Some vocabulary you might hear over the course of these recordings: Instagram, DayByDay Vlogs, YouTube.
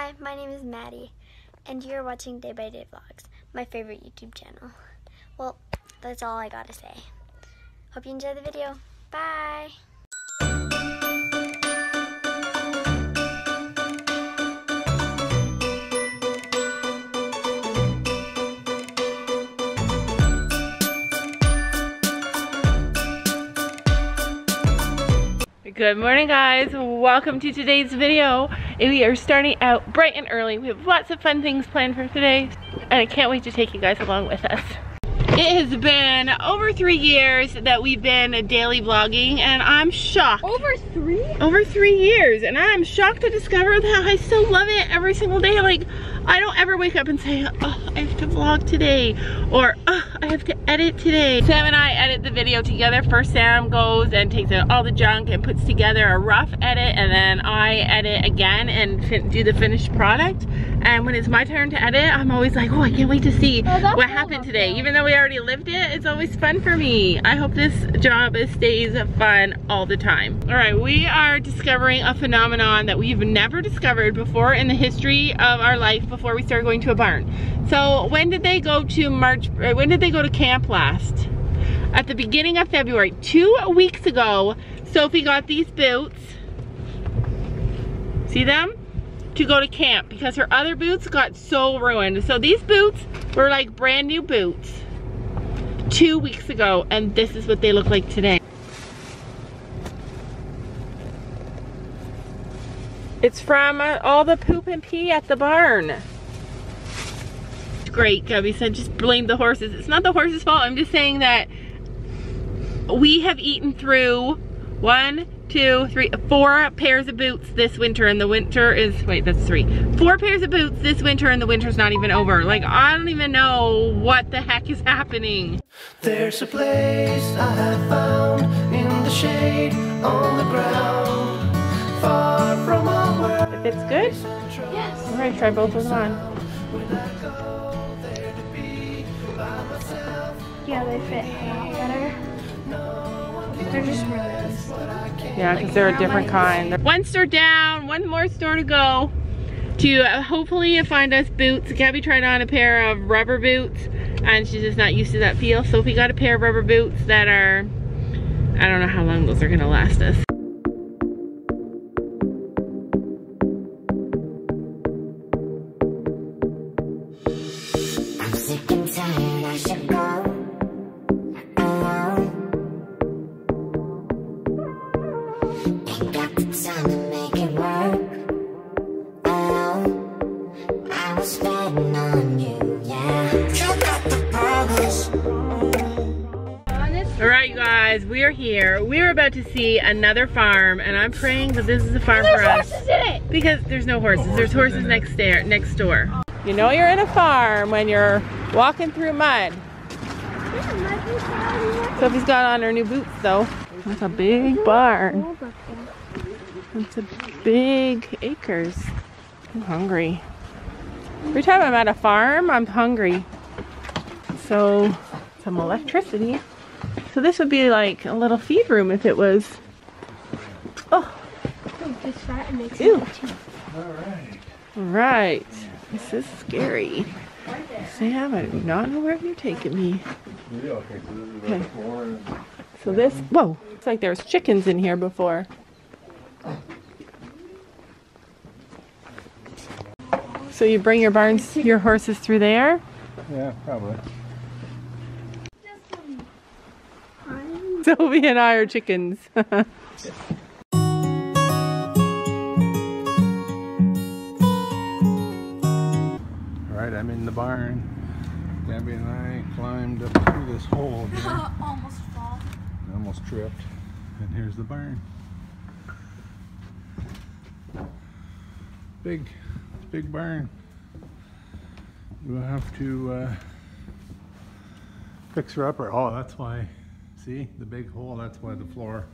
Hi, my name is Maddie, and you're watching Day by Day Vlogs, my favorite YouTube channel. Well, that's all I gotta say. Hope you enjoy the video. Bye! Good morning, guys. Welcome to today's video. We are starting out bright and early. We have lots of fun things planned for today, and I can't wait to take you guys along with us. It has been over 3 years that we've been daily vlogging, and I'm shocked. Over three? Over 3 years, and I'm shocked to discover that I still love it every single day. Like, I don't ever wake up and say, oh, I have to vlog today, or oh, I have to edit today. Sam and I edit the video together. First Sam goes and takes out all the junk and puts together a rough edit, and then I edit again and do the finished product. And when it's my turn to edit, I'm always like, oh, I can't wait to see what happened today. Even though we already lived it, it's always fun for me. I hope this job stays fun all the time. All right, we are discovering a phenomenon that we've never discovered before in the history of our life before we started going to a barn. So when did they go to camp last? At the beginning of February, 2 weeks ago, Sophie got these boots. See them? To go to camp because her other boots got so ruined. So these boots were like brand new boots 2 weeks ago, and this is what they look like today. It's from all the poop and pee at the barn. Great, Gubby said, just blame the horses. It's not the horses' fault. I'm just saying that we have eaten through 4 pairs of boots this winter, and the winter is, wait, that's 4 pairs of boots this winter, and the winter's not even over. Like, I don't even know what the heck is happening. There's a place I have found in the shade on the ground, far from our world. If it's good? Yes. All right, try both of them on. Yeah, they fit a lot better. They're just really yeah, because they're a different kind. One store down, one more store to go to hopefully find us boots. Gabby tried on a pair of rubber boots, and she's just not used to that feel. Sophie got a pair of rubber boots that are, I don't know how long those are gonna last us. I'm sick and tired, I should go. Alright you guys, we are here. We are about to see another farm, and I'm praying that this is a farm for us. There's horses in it! Because there's no horses. There's horses next door. You know you're in a farm when you're walking through mud. Sophie's got on her new boots though. That's a big barn. That's a big acres. I'm hungry. Every time I'm at a farm, I'm hungry. So, some electricity. So this would be like a little feed room if it was. Oh. Ew. Alright. Alright. This is scary. Sam, I do not know where you're taking me. Okay. So this, whoa. It's like there was chickens in here before. So you bring your horses through there? Yeah, probably. Sophie and I are chickens. Yeah. Alright, I'm in the barn. Gabby and I climbed up through this hole. Almost fall. Almost tripped. And here's the barn. Big. Big barn. We'll have to fix her up. Or oh, that's why. See the big hole. That's why the floor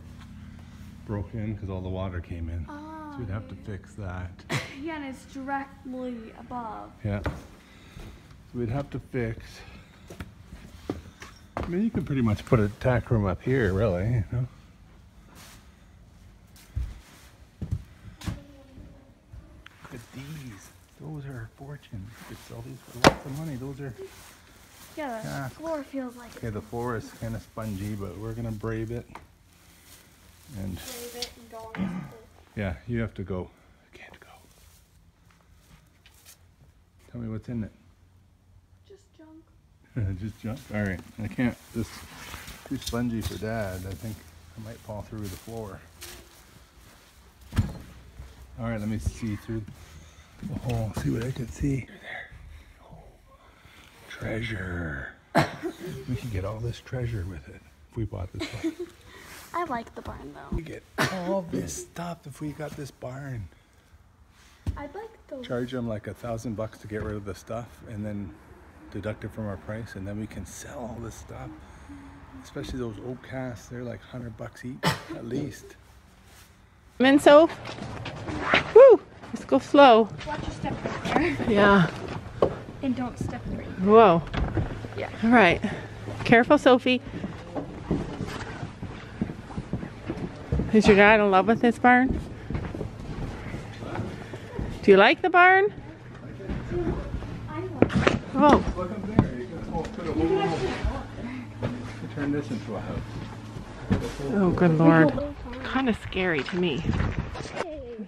broke in, because all the water came in. Oh. So we'd have to fix that. Yeah, and it's directly above. Yeah. So we'd have to fix. I mean, you could pretty much put a tack room up here, really. You know. Look at these. These, those are fortunes. You could sell these for lots of money. Those are... Yeah, the floor feels like it. Okay, the floor is kind of spongy, but we're going to brave it. And brave it and go on. Yeah, you have to go. I can't go. Tell me what's in it. Just junk. Just junk? Alright, I can't. This is too spongy for Dad. I think I might fall through the floor. Alright, let me see through the hole. See what I can see. Treasure. We can get all this treasure with it if we bought this one. I like the barn though. We get all this stuff if we got this barn. I'd like to charge them like $1,000 to get rid of the stuff and then deduct it from our price, and then we can sell all this stuff. Especially those oak casts, they're like $100 each at least. And so, woo, let's go slow. Watch your step right there. Yeah. And don't step right. Whoa. Yeah. All right. Careful, Sophie. Is your dad in love with this barn? Do you like the barn? Oh. Look up there. You can put a whole house. You can turn this into a house. Oh, good Lord. Kind of scary to me.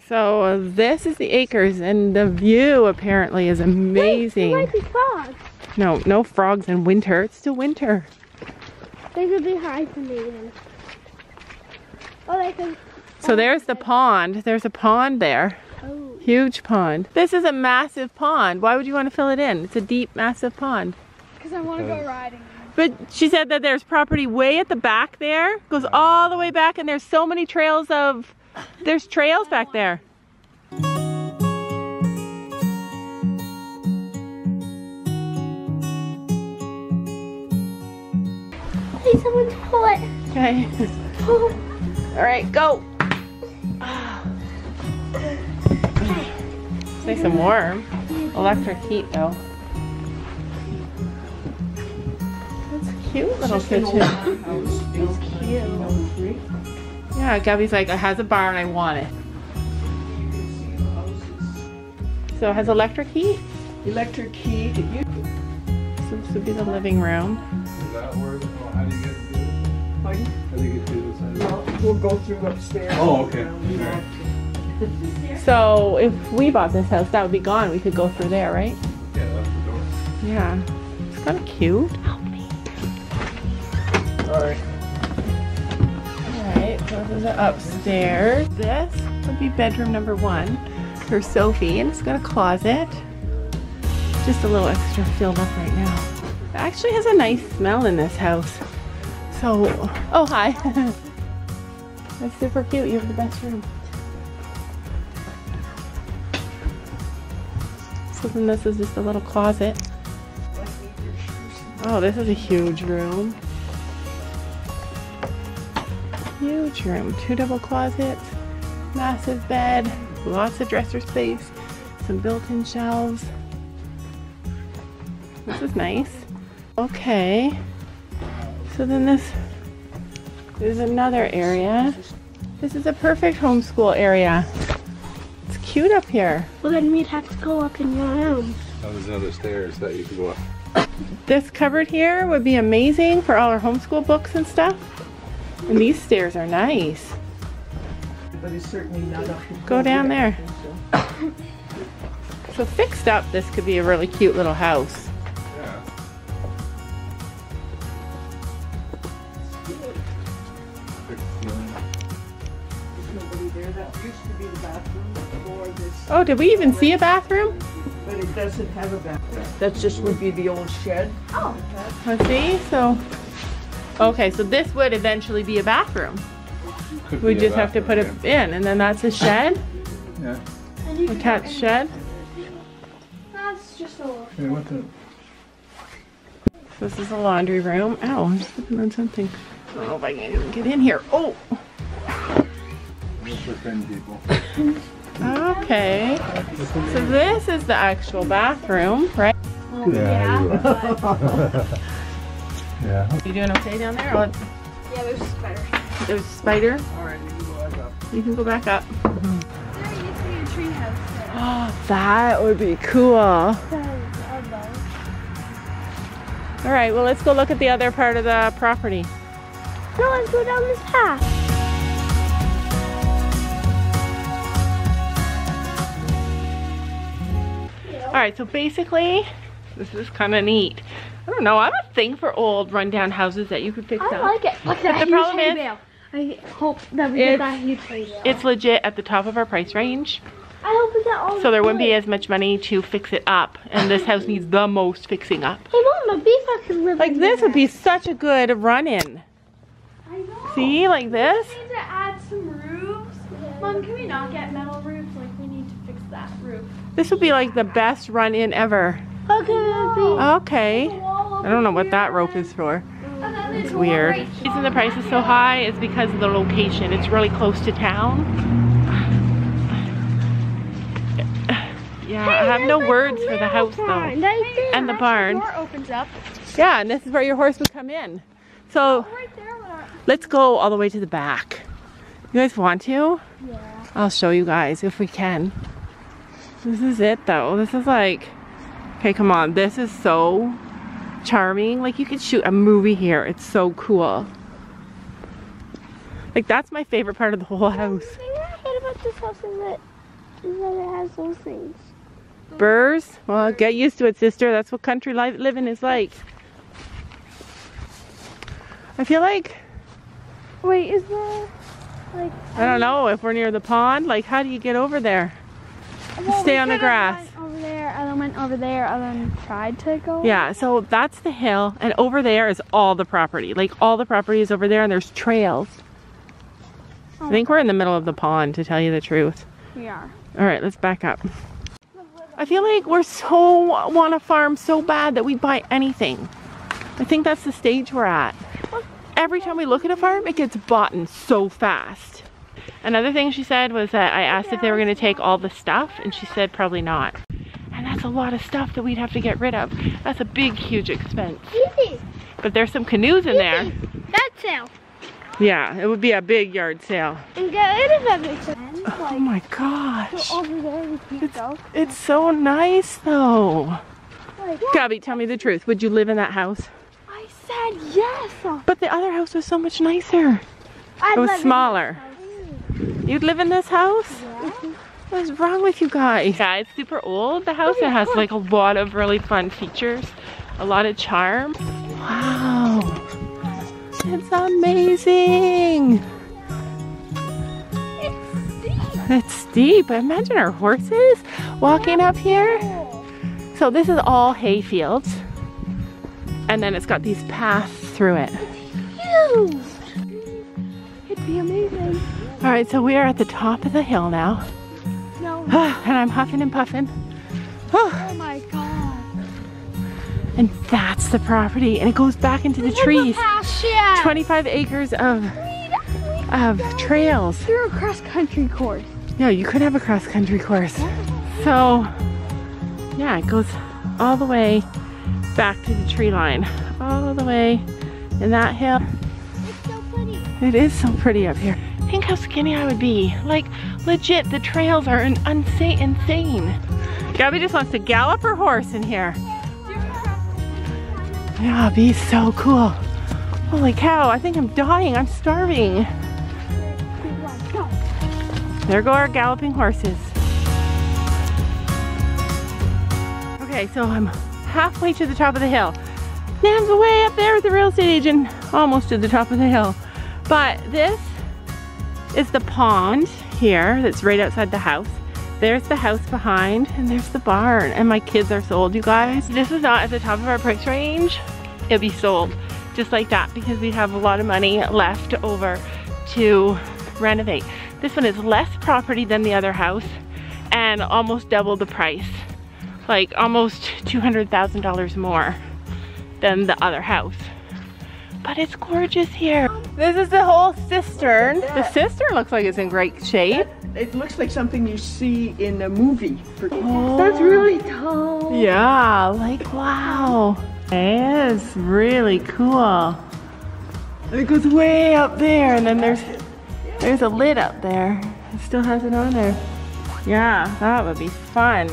So this is the acres, and the view apparently is amazing. Wait, there might be frogs. No, no frogs in winter. It's still winter. They could be hibernating. Oh, they could. So there's the pond. There's a pond there. Oh. Huge pond. This is a massive pond. Why would you want to fill it in? It's a deep, massive pond. Because I want to go riding. But she said that there's property way at the back there. Goes all the way back, and there's so many trails of... There's trails back there. Hey, someone's pull it. Okay. All right, go. It's nice and warm. Electric heat, though. That's a cute little kitchen. It's cute. Yeah, Gabby's like, it has a barn, I want it. So it has electric heat? Electric heat. So this would be the living room. Is that where, how do you get to this? Pardon? How do you get to this side? Well, we'll go through upstairs. Oh, okay. Sure. So if we bought this house, that would be gone. We could go through there, right? Yeah, that's the door. Yeah. It's kind of cute. Help me. All right. So those are upstairs. This would be bedroom number 1 for Sophie, and it's got a closet. Just a little extra filled up right now. It actually has a nice smell in this house. So, oh hi. That's super cute, you have the best room. So then this is just a little closet. Oh, this is a huge room. Huge room, 2 double closets, massive bed, lots of dresser space, some built-in shelves. This is nice. Okay, so then this is another area. This is a perfect homeschool area. It's cute up here. Well, then we'd have to go up in your room. Oh, there's another stairs that you can go up. This cupboard here would be amazing for all our homeschool books and stuff. And these stairs are nice. But it's certainly not up. Go down there. So fixed up, this could be a really cute little house. Yeah. Oh, did we even see a bathroom? But it doesn't have a bathroom. That just would be the old shed. Oh. Let's see. So. Okay, so this would eventually be a bathroom. We just have to put it in, and then that's a shed. Yeah. A cat's shed. That's just a laundry. This is a laundry room. Ow, I'm slipping on something. I don't know if I can even get in here. Oh! Those are thin people. Okay. So this is the actual bathroom, right? Oh, yeah. Yeah. You doing okay down there? Yeah, there's a spider. There's a spider? Alright, you can go back up. There used to be a tree house there. Oh, that would be cool. All right, well, let's go look at the other part of the property. No, let's go down this path. All right, so basically, this is kind of neat. I don't know, I'm a thing for old rundown houses that you could fix up. I like it. Look at that huge hay bale. I hope that we get that huge hay bale. It's legit at the top of our price range. I hope we get all. So there wouldn't be as much money to fix it up, and this house needs the most fixing up. Hey, Mom, a beaver could live in like this would be such a good run-in. I know. See, like this. We need to add some roofs. Yeah. Mom, can we not get metal roofs? Like, we need to fix that roof. This would be like the best run-in ever. Okay. I don't know what that rope is for. It's weird. The reason the price is so high is because of the location. It's really close to town. Yeah, I have no words for the house though. And the barn. The door opens up. Yeah, and this is where your horse would come in. So let's go all the way to the back. You guys want to? Yeah. I'll show you guys if we can. This is it though. This is like, okay, come on. This is so charming. Like, you could shoot a movie here. It's so cool. Like, that's my favorite part of the whole house. The thing I hate about this house is that it has those things. Burrs? Well, get used to it, sister. That's what country living is like. I feel like... Wait, is there... like... I don't know. If we're near the pond, like, how do you get over there? Well, stay on the grass. I went over there and tried to go. Yeah, so that's the hill, and over there is all the property. Like, all the property is over there, and there's trails. Oh, I think we're in the middle of the pond, to tell you the truth. We are. All right, let's back up. I feel like we're want to farm so bad that we buy anything. I think that's the stage we're at. Every time we look at a farm, it gets bought in so fast. Another thing she said was that I asked if they were going to take all the stuff, and she said probably not. And that's a lot of stuff that we'd have to get rid of. That's a big, huge expense. Easy. But there's some canoes in there. Yard sale. Yeah, it would be a big yard sale. And get rid of everything. Oh my gosh. So over there we can't go. It's so nice though. Like, Gabby, tell me the truth. Would you live in that house? I said yes. But the other house was so much nicer. It was smaller. You'd live in this house? Yeah. What's wrong with you guys? Yeah, it's super old, the house. It has like a lot of really fun features, a lot of charm. Wow, it's amazing. It's steep. Imagine our horses walking up here. So this is all hay fields, and then it's got these paths through it. It's huge. It'd be amazing. All right, so we are at the top of the hill now. No. And I'm huffing and puffing. Oh my God. And that's the property, and it goes back into the trees. 25 acres of trails. Through a cross-country course. No, you could have a cross-country course. So, yeah, it goes all the way back to the tree line. All the way in that hill. It's so pretty. It is so pretty up here. Think how skinny I would be. Like, legit, the trails are insane. Gabby just wants to gallop her horse in here. Yeah, it'd be so cool. Holy cow, I think I'm dying. I'm starving. There go our galloping horses. Okay, so I'm halfway to the top of the hill. Now I'm way up there with the real estate agent, almost to the top of the hill. But this is the pond here that's right outside the house. There's the house behind, and there's the barn. And my kids are sold, you guys. This is not at the top of our price range. It'll be sold just like that because we have a lot of money left over to renovate. This one is less property than the other house and almost double the price. Like almost $200,000 more than the other house. But it's gorgeous here. This is the whole cistern. The cistern looks like it's in great shape. It looks like something you see in a movie. Oh. That's really tall. Yeah, like wow. It is really cool. It goes way up there, and then there's a lid up there. It still has it on there. Yeah, that would be fun.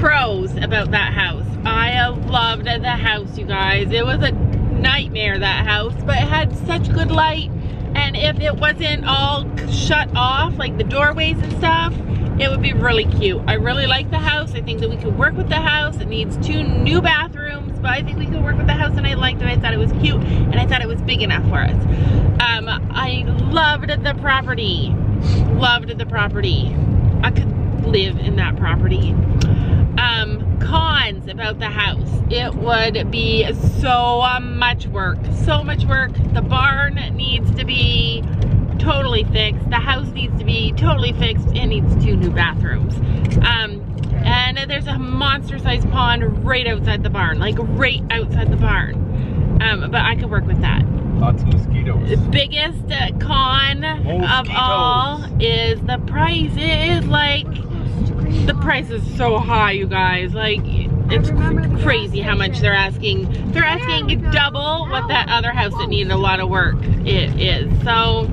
Pros about that house. I loved the house, you guys. It was a nightmare, that house, but it had such good light. And if it wasn't all shut off, like the doorways and stuff, it would be really cute. I really like the house. I think that we could work with the house. It needs 2 new bathrooms, but I think we could work with the house, and I liked it. I thought it was cute, and I thought it was big enough for us. I loved the property. Loved the property. I could live in that property. Cons about the house. It would be so much work. So much work. The barn needs to be totally fixed. The house needs to be totally fixed. It needs 2 new bathrooms. And there's a monster-sized pond right outside the barn. Like, right outside the barn. But I could work with that. Lots of mosquitoes. The biggest con of all is the price. It is like... The price is so high, you guys. Like, it's crazy how much they're asking. They're asking double what that other house that needed a lot of work it is. So,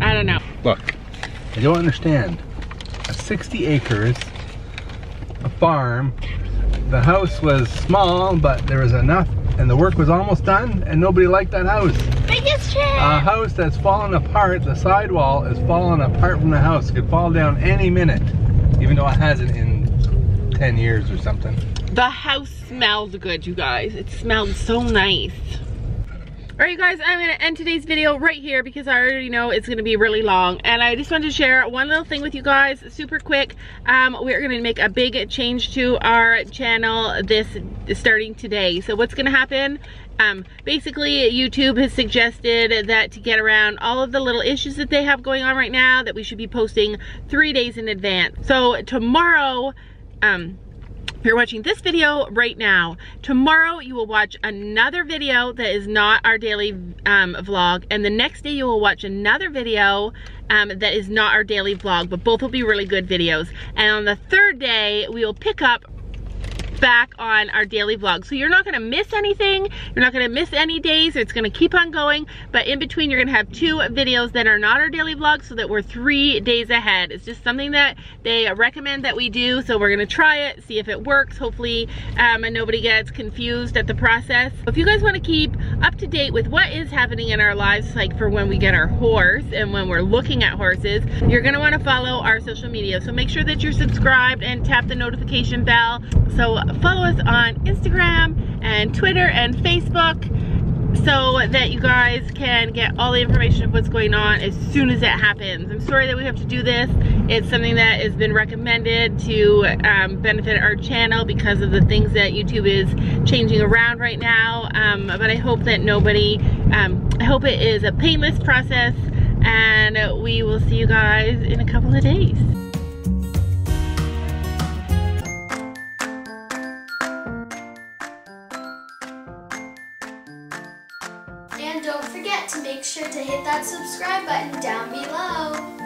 I don't know. Look, I don't understand. 60 acres, a farm. The house was small, but there was enough, and the work was almost done, and nobody liked that house. Biggest shit! A house that's fallen apart, the sidewall is falling apart from the house. It could fall down any minute. Even though it hasn't in 10 years or something. The house smells good, you guys. It smelled so nice. All right, you guys, I'm gonna end today's video right here because I already know it's gonna be really long. And I just wanted to share one little thing with you guys, super quick. We're gonna make a big change to our channel starting today. So what's gonna happen? Basically, YouTube has suggested that to get around all of the little issues that they have going on right now, that we should be posting 3 days in advance. So tomorrow, if you're watching this video right now, tomorrow you will watch another video that is not our daily vlog, and the next day you will watch another video that is not our daily vlog, but both will be really good videos. And on the 3rd day, we will pick up back on our daily vlog. So you're not gonna miss anything. You're not gonna miss any days. It's gonna keep on going, but in between you're gonna have 2 videos that are not our daily vlog so that we're 3 days ahead. It's just something that they recommend that we do, so we're gonna try it, see if it works, hopefully, and nobody gets confused at the process. If you guys wanna keep up to date with what is happening in our lives, like for when we get our horse and when we're looking at horses, you're gonna wanna follow our social media. So make sure that you're subscribed and tap the notification bell. So follow us on Instagram and Twitter and Facebook so that you guys can get all the information of what's going on as soon as it happens. I'm sorry that we have to do this. It's something that has been recommended to benefit our channel because of the things that YouTube is changing around right now. But I hope that nobody, I hope it is a painless process, and we will see you guys in a couple of days. And don't forget to make sure to hit that subscribe button down below.